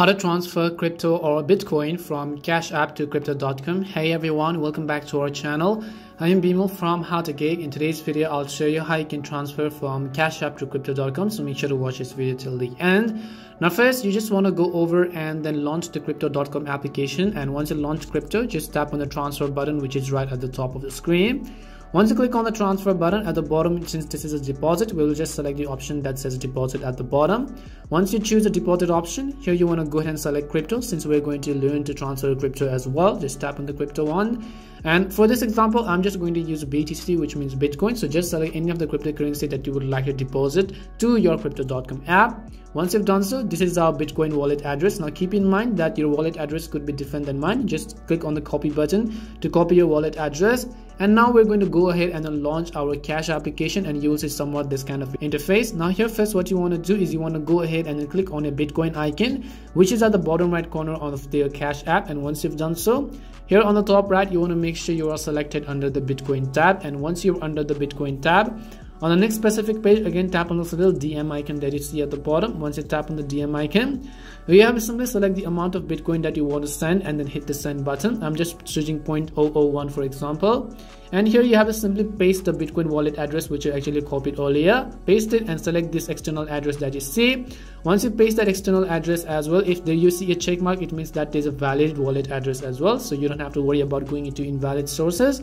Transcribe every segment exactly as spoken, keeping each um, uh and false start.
How to transfer crypto or Bitcoin from Cash App to Crypto dot com. Hey everyone, welcome back to our channel. I am Bimo from How to Geek. In today's video, I'll show you how you can transfer from Cash App to Crypto dot com. So make sure to watch this video till the end. Now first, you just want to go over and then launch the Crypto dot com application. And once you launch Crypto, just tap on the transfer button, which is right at the top of the screen. Once you click on the transfer button at the bottom, since this is a deposit, we will just select the option that says deposit at the bottom. Once you choose the deposit option, here you want to go ahead and select crypto, since we're going to learn to transfer crypto as well. Just tap on the crypto one. And for this example, I'm just going to use B T C, which means Bitcoin. So just select any of the cryptocurrency that you would like to deposit to your Crypto dot com app. Once you've done so, this is our Bitcoin wallet address. Now keep in mind that your wallet address could be different than mine. Just click on the copy button to copy your wallet address. And now we're going to go ahead and then launch our Cash application, and you will see somewhat this kind of interface. Now here first, what you want to do is you want to go ahead and then click on a Bitcoin icon, which is at the bottom right corner of the Cash app. And once you've done so, here on the top right, you want to make sure you are selected under the Bitcoin tab. And once you're under the Bitcoin tab, on the next specific page, again tap on this little D M icon that you see at the bottom. Once you tap on the D M icon, you have to simply select the amount of Bitcoin that you want to send and then hit the send button. I'm just choosing zero point zero zero one for example. And here you have to simply paste the Bitcoin wallet address, which you actually copied earlier. Paste it and select this external address that you see. Once you paste that external address as well, if there you see a check mark, it means that there's a valid wallet address as well. So you don't have to worry about going into invalid sources.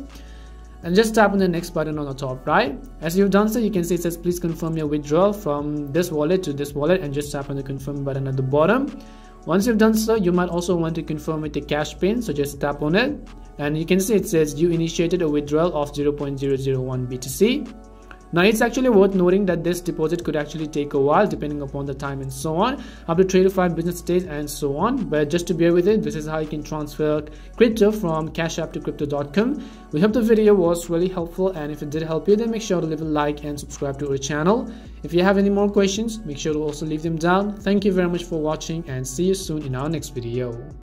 And just tap on the next button on the top right. As you've done so, you can see it says please confirm your withdrawal from this wallet to this wallet, and just tap on the confirm button at the bottom. Once you've done so, you might also want to confirm with the cash pin, so just tap on it. And you can see it says you initiated a withdrawal of zero point zero zero one B T C. Now it's actually worth noting that this deposit could actually take a while depending upon the time and so on, up to three to five business days and so on. But just to bear with it, this is how you can transfer crypto from Cash App to Crypto dot com. We hope the video was really helpful, and if it did help you, then make sure to leave a like and subscribe to our channel. If you have any more questions, make sure to also leave them down. Thank you very much for watching, and see you soon in our next video.